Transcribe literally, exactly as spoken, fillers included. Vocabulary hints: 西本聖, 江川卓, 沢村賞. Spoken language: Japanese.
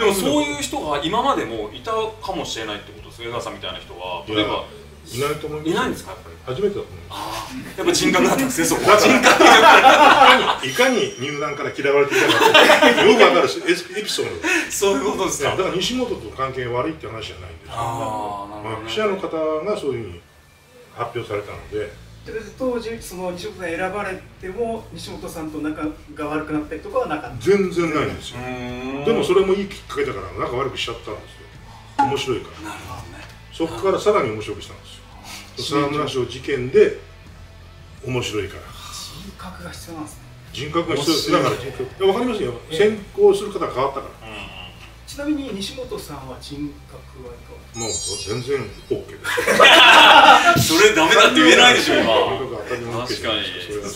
でもそういう人が今までもいたかもしれないってことですね。江川さんみたいな人は例えばいないと思います。いないんですか、やっぱり。初めてだと思います。やっぱ人格だったんですね、そこは。人格いかに入団から嫌われていたかってよくわかるエピソード。そういうことですか。だから西本と関係悪いって話じゃないんですよ。記者の方がそういうふうに発表されたので。当時その西本さん選ばれても西本さんと仲が悪くなったりとかはなかった。全然ないんですよ。でもそれもいいきっかけだから仲悪くしちゃったんですよ。面白いから。なるほどね。そこからさらに面白くしたんですよ。沢村賞事件で面白いから人格が必要なんですね。人格が必要だから人格わかりますよ。先行する方が変わったから。ちなみに西本さんは人格はいかがですか？もう全然 オーケー です。それダメだって言えないでしょ今。確かに。